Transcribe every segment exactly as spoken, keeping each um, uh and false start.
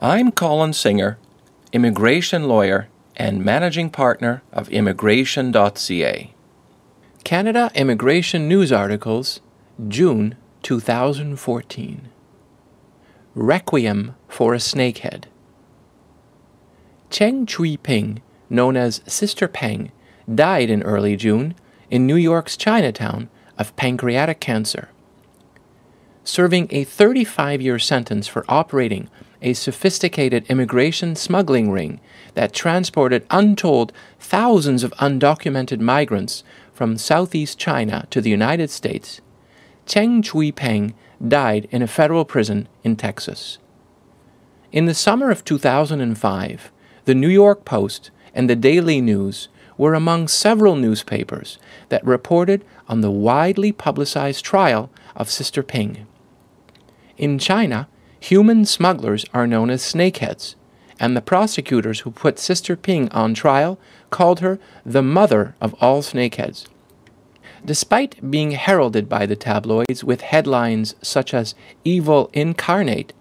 I'm Colin Singer, immigration lawyer and managing partner of Immigration dot C A. Canada Immigration News Articles, June two thousand fourteen. Requiem for a Snakehead. Cheng Chui Ping, known as Sister Ping, died in early June in New York's Chinatown of pancreatic cancer. Serving a thirty-five year sentence for operating a sophisticated immigration smuggling ring that transported untold thousands of undocumented migrants from southeast China to the United States, Cheng Chui Ping died in a federal prison in Texas. In the summer of two thousand five, the New York Post and the Daily News were among several newspapers that reported on the widely publicized trial of Sister Ping. In China, human smugglers are known as snakeheads, and the prosecutors who put Sister Ping on trial called her the mother of all snakeheads. Despite being heralded by the tabloids with headlines such as "Evil Incarnate,"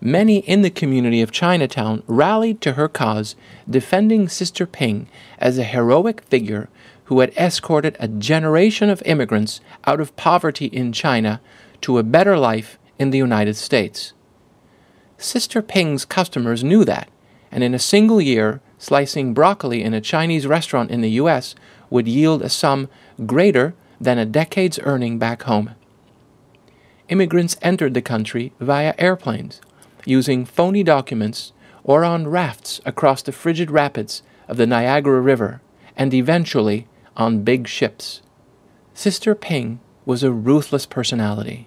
many in the community of Chinatown rallied to her cause, defending Sister Ping as a heroic figure who had escorted a generation of immigrants out of poverty in China to a better life in the United States. Sister Ping's customers knew that, and in a single year, slicing broccoli in a Chinese restaurant in the U S would yield a sum greater than a decade's earning back home. Immigrants entered the country via airplanes, using phony documents, or on rafts across the frigid rapids of the Niagara River, and eventually on big ships. Sister Ping was a ruthless personality.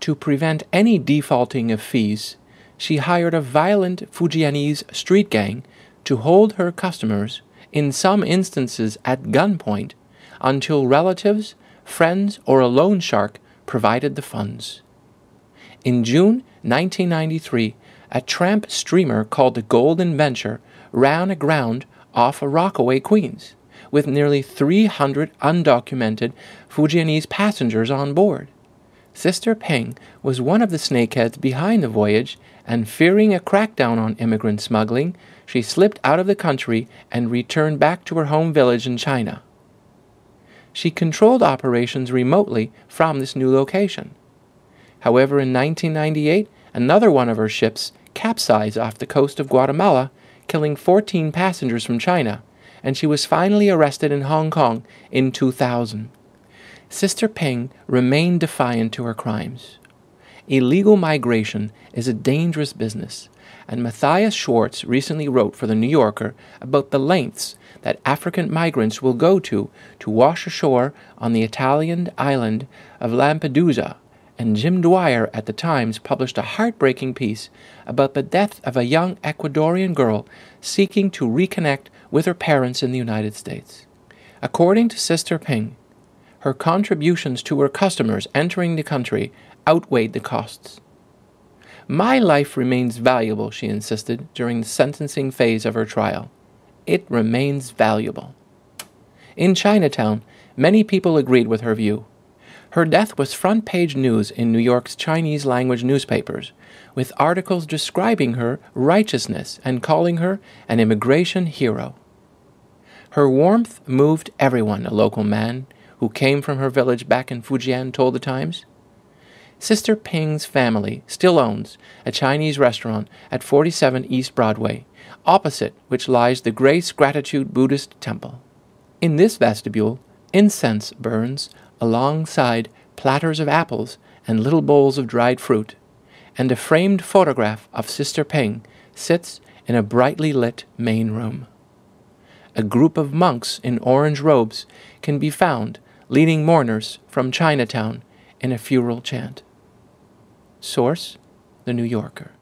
To prevent any defaulting of fees, she hired a violent Fujianese street gang to hold her customers, in some instances at gunpoint, until relatives, friends, or a loan shark provided the funds. In June nineteen ninety-three, a tramp steamer called the Golden Venture ran aground off of Rockaway, Queens, with nearly three hundred undocumented Fujianese passengers on board. Sister Ping was one of the snakeheads behind the voyage, and fearing a crackdown on immigrant smuggling, she slipped out of the country and returned back to her home village in China. She controlled operations remotely from this new location. However, in nineteen ninety-eight, another one of her ships capsized off the coast of Guatemala, killing fourteen passengers from China, and she was finally arrested in Hong Kong in two thousand. Sister Ping remained defiant to her crimes. Illegal migration is a dangerous business, and Matthias Schwartz recently wrote for The New Yorker about the lengths that African migrants will go to to wash ashore on the Italian island of Lampedusa, and Jim Dwyer at the Times published a heartbreaking piece about the death of a young Ecuadorian girl seeking to reconnect with her parents in the United States. According to Sister Ping, her contributions to her customers entering the country outweighed the costs. "My life remains valuable," she insisted during the sentencing phase of her trial. "It remains valuable." In Chinatown, many people agreed with her view. Her death was front-page news in New York's Chinese-language newspapers, with articles describing her righteousness and calling her an immigration hero. Her warmth moved everyone, a local man who came from her village back in Fujian told the Times. Sister Ping's family still owns a Chinese restaurant at forty-seven East Broadway, opposite which lies the Grace Gratitude Buddhist Temple. In this vestibule, incense burns alongside platters of apples and little bowls of dried fruit, and a framed photograph of Sister Ping sits in a brightly lit main room. A group of monks in orange robes can be found leading mourners from Chinatown in a funeral chant. Source: The New Yorker.